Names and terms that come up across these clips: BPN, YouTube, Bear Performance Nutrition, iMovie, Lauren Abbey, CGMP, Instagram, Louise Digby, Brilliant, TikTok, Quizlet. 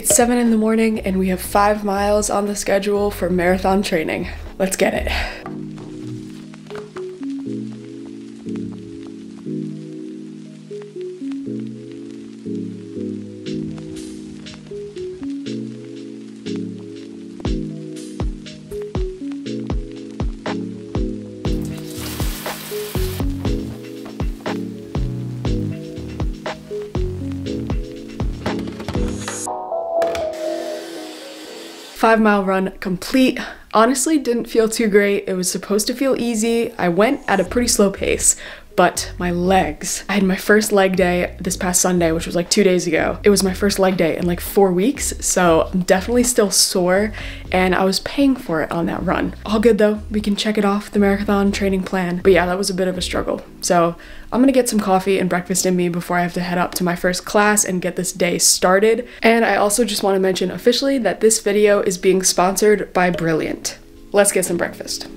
It's 7 in the morning and we have 5 miles on the schedule for marathon training. Let's get it. Five-mile run complete. Honestly, didn't feel too great. It was supposed to feel easy. I went at a pretty slow pace, but my legs. I had my first leg day this past Sunday, which was like 2 days ago. It was my first leg day in like 4 weeks, so I'm definitely still sore, and I was paying for it on that run. All good though, we can check it off the marathon training plan. But yeah, that was a bit of a struggle. So I'm gonna get some coffee and breakfast in me before I have to head up to my first class and get this day started. And I also just wanna mention officially that this video is being sponsored by Brilliant. Let's get some breakfast.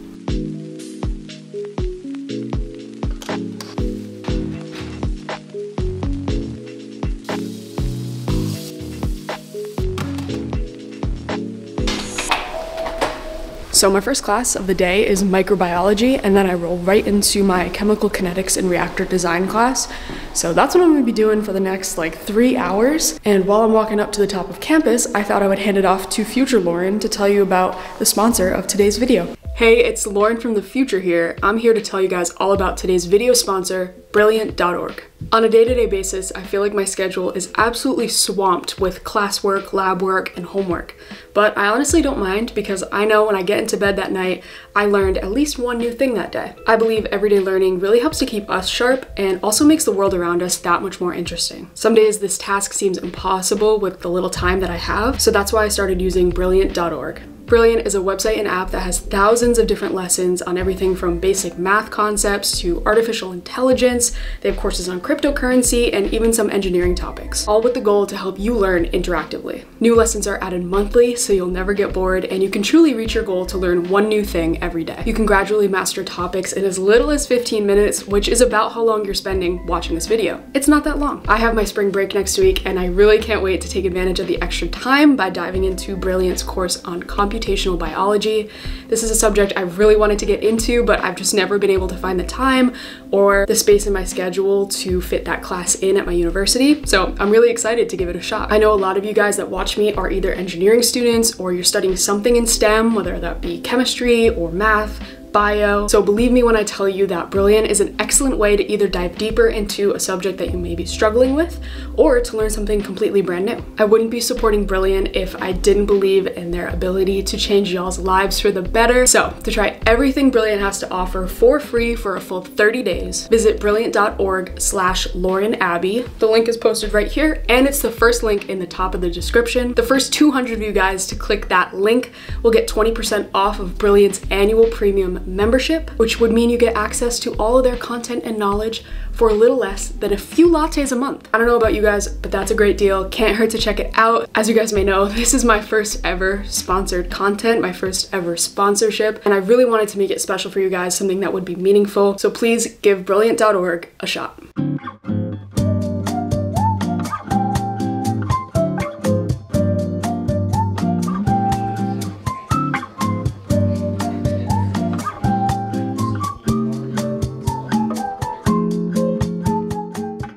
So my first class of the day is microbiology, and then I roll right into my chemical kinetics and reactor design class. So that's what I'm gonna be doing for the next like 3 hours. And while I'm walking up to the top of campus, I thought I would hand it off to future Lauren to tell you about the sponsor of today's video. Hey, it's Lauren from the future here. I'm here to tell you guys all about today's video sponsor, Brilliant.org. On a day-to-day basis, I feel like my schedule is absolutely swamped with classwork, lab work, and homework. But I honestly don't mind because I know when I get into bed that night, I learned at least one new thing that day. I believe everyday learning really helps to keep us sharp and also makes the world around us that much more interesting. Some days this task seems impossible with the little time that I have, so that's why I started using Brilliant.org. Brilliant is a website and app that has thousands of different lessons on everything from basic math concepts to artificial intelligence. They have courses on cryptocurrency and even some engineering topics, all with the goal to help you learn interactively. New lessons are added monthly, so you'll never get bored, and you can truly reach your goal to learn one new thing every day. You can gradually master topics in as little as 15 minutes, which is about how long you're spending watching this video. It's not that long. I have my spring break next week, and I really can't wait to take advantage of the extra time by diving into Brilliant's course on computational biology. This is a subject I really wanted to get into, but I've just never been able to find the time or the space in my schedule to fit that class in at my university. So I'm really excited to give it a shot. I know a lot of you guys that watch me are either engineering students or you're studying something in STEM, whether that be chemistry or math, bio. So believe me when I tell you that Brilliant is an excellent way to either dive deeper into a subject that you may be struggling with or to learn something completely brand new. I wouldn't be supporting Brilliant if I didn't believe in their ability to change y'all's lives for the better. So to try everything Brilliant has to offer for free for a full 30 days, visit brilliant.org/Lauren Abbey. The link is posted right here, and it's the first link in the top of the description. The first 200 of you guys to click that link will get 20% off of Brilliant's annual premium membership, which would mean you get access to all of their content and knowledge for a little less than a few lattes a month. I don't know about you guys, but that's a great deal. Can't hurt to check it out. As you guys may know, this is my first ever sponsored content, my first ever sponsorship, and I really wanted to make it special for you guys, something that would be meaningful. So please give Brilliant.org a shot.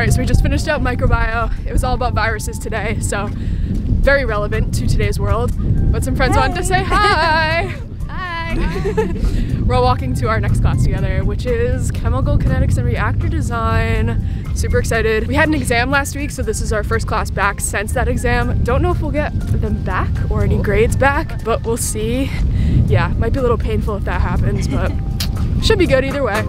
So we just finished up microbio. It was all about viruses today, so very relevant to today's world. But some friends wanted to say hi. Hi. We're all walking to our next class together, which is chemical kinetics and reactor design. Super excited. We had an exam last week, so this is our first class back since that exam. Don't know if we'll get them back or any grades back, but we'll see. Yeah, might be a little painful if that happens, but should be good either way.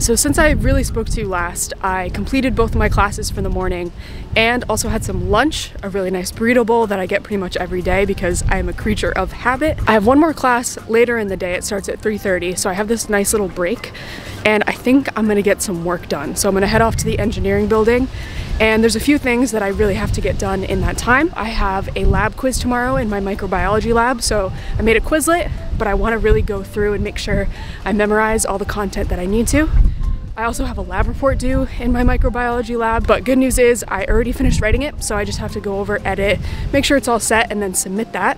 So since I really spoke to you last, I completed both of my classes for the morning and also had some lunch, a really nice burrito bowl that I get pretty much every day because I am a creature of habit. I have one more class later in the day. It starts at 3:30, so I have this nice little break and I think I'm gonna get some work done. So I'm gonna head off to the engineering building and there's a few things that I really have to get done in that time. I have a lab quiz tomorrow in my microbiology lab, so I made a Quizlet, but I wanna really go through and make sure I memorize all the content that I need to. I also have a lab report due in my microbiology lab, but good news is I already finished writing it, so I just have to go over, edit, make sure it's all set, and then submit that.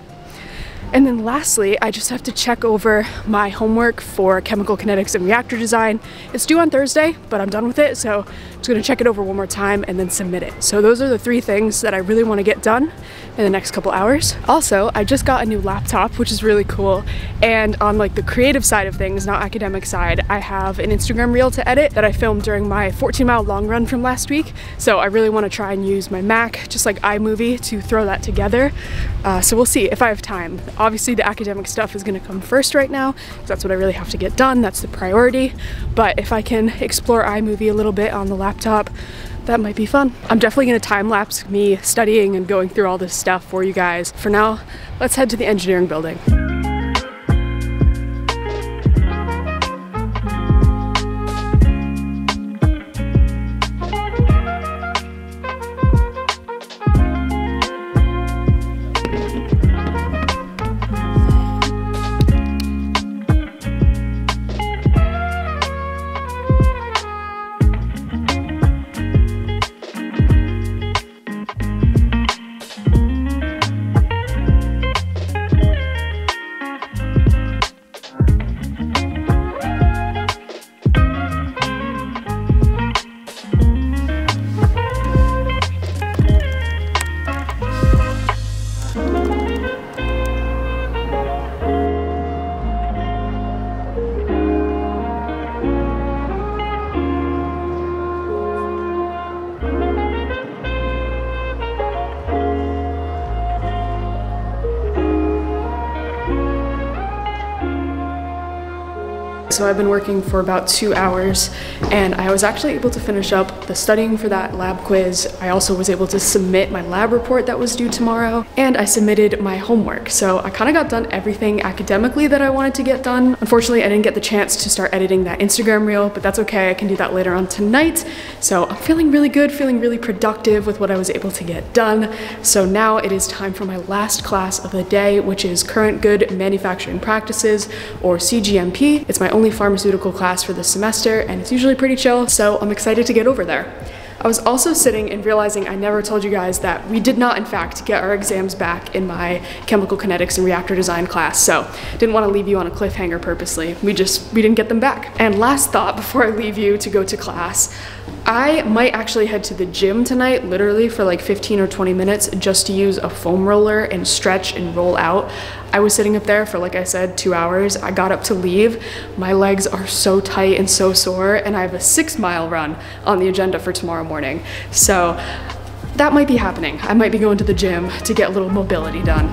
And then lastly, I just have to check over my homework for chemical kinetics and reactor design. It's due on Thursday, but I'm done with it, so I'm just gonna check it over one more time and then submit it. So those are the three things that I really wanna get done in the next couple hours. Also, I just got a new laptop, which is really cool. And on like the creative side of things, not academic side, I have an Instagram reel to edit that I filmed during my 14-mile long run from last week. So I really wanna try and use my Mac, just like iMovie, to throw that together. So we'll see if I have time. Obviously the academic stuff is gonna come first right now, because that's what I really have to get done, that's the priority. But if I can explore iMovie a little bit on the laptop, that might be fun. I'm definitely gonna time-lapse me studying and going through all this stuff for you guys. For now, let's head to the engineering building. So I've been working for about 2 hours and I was actually able to finish up the studying for that lab quiz. I also was able to submit my lab report that was due tomorrow, and I submitted my homework. So I kind of got done everything academically that I wanted to get done. Unfortunately, I didn't get the chance to start editing that Instagram reel, but that's okay. I can do that later on tonight. So I'm feeling really good, feeling really productive with what I was able to get done. So now it is time for my last class of the day, which is Current Good Manufacturing Practices, or CGMP. It's my only pharmaceutical class for this semester and it's usually pretty chill, so I'm excited to get over there. I was also sitting and realizing I never told you guys that we did not in fact get our exams back in my chemical kinetics and reactor design class, so didn't want to leave you on a cliffhanger purposely. We didn't get them back. And last thought before I leave you to go to class, I might actually head to the gym tonight, literally for like 15 or 20 minutes, just to use a foam roller and stretch and roll out. I was sitting up there for, like I said, 2 hours. I got up to leave. My legs are so tight and so sore, and I have a 6-mile run on the agenda for tomorrow morning. So that might be happening. I might be going to the gym to get a little mobility done.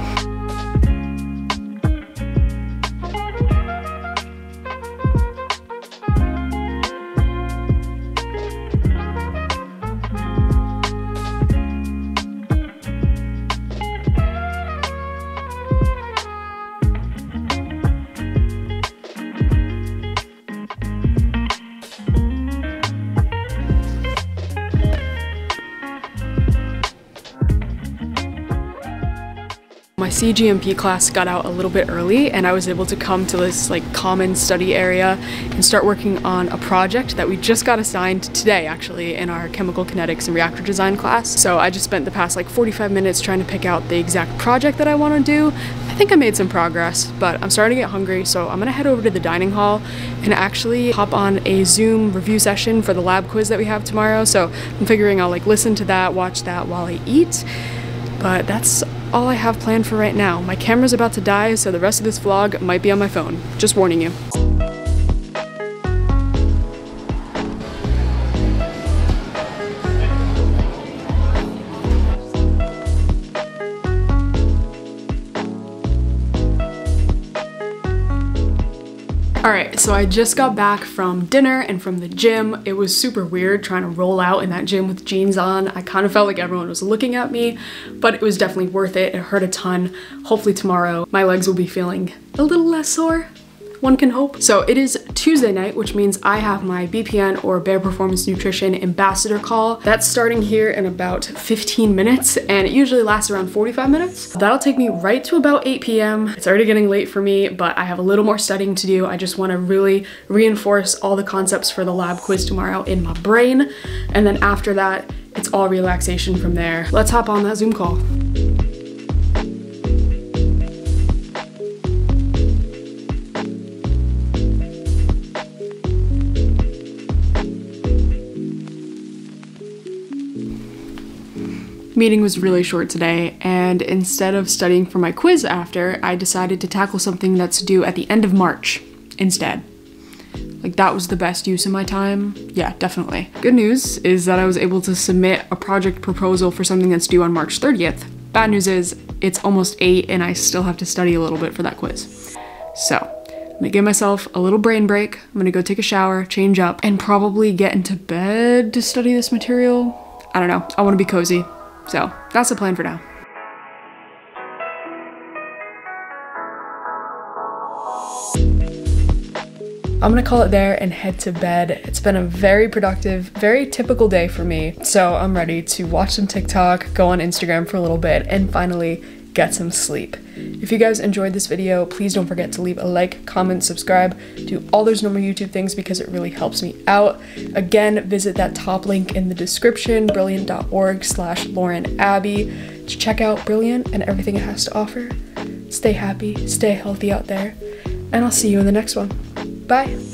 My CGMP class got out a little bit early and I was able to come to this like common study area and start working on a project that we just got assigned today actually in our chemical kinetics and reactor design class. So I just spent the past like 45 minutes trying to pick out the exact project that I want to do. I think I made some progress, but I'm starting to get hungry, so I'm gonna head over to the dining hall and actually hop on a Zoom review session for the lab quiz that we have tomorrow. So I'm figuring I'll like listen to that, watch that while I eat, but that's all I have planned for right now. My camera's about to die, so the rest of this vlog might be on my phone. Just warning you. Alright, so I just got back from dinner and from the gym. It was super weird trying to roll out in that gym with jeans on. I kind of felt like everyone was looking at me, but it was definitely worth it. It hurt a ton. Hopefully tomorrow my legs will be feeling a little less sore. One can hope. So it is Tuesday night, which means I have my BPN or Bear Performance Nutrition ambassador call. That's starting here in about 15 minutes and it usually lasts around 45 minutes. That'll take me right to about 8 p.m. It's already getting late for me, but I have a little more studying to do. I just want to really reinforce all the concepts for the lab quiz tomorrow in my brain. And then after that, it's all relaxation from there. Let's hop on that Zoom call. Meeting was really short today, and instead of studying for my quiz after, I decided to tackle something that's due at the end of March instead. Like, that was the best use of my time. Yeah, definitely. Good news is that I was able to submit a project proposal for something that's due on March 30th. Bad news is it's almost 8 and I still have to study a little bit for that quiz. So I'm gonna give myself a little brain break. I'm gonna go take a shower, change up, and probably get into bed to study this material. I don't know, I wanna be cozy. So that's the plan for now. I'm gonna call it there and head to bed. It's been a very productive, very typical day for me. So I'm ready to watch some TikTok, go on Instagram for a little bit, and finally get some sleep. If you guys enjoyed this video, please don't forget to leave a like, comment, subscribe, do all those normal YouTube things because it really helps me out. Again, visit that top link in the description, brilliant.org/Lauren Abbey, to check out Brilliant and everything it has to offer. Stay happy, stay healthy out there, and I'll see you in the next one. Bye.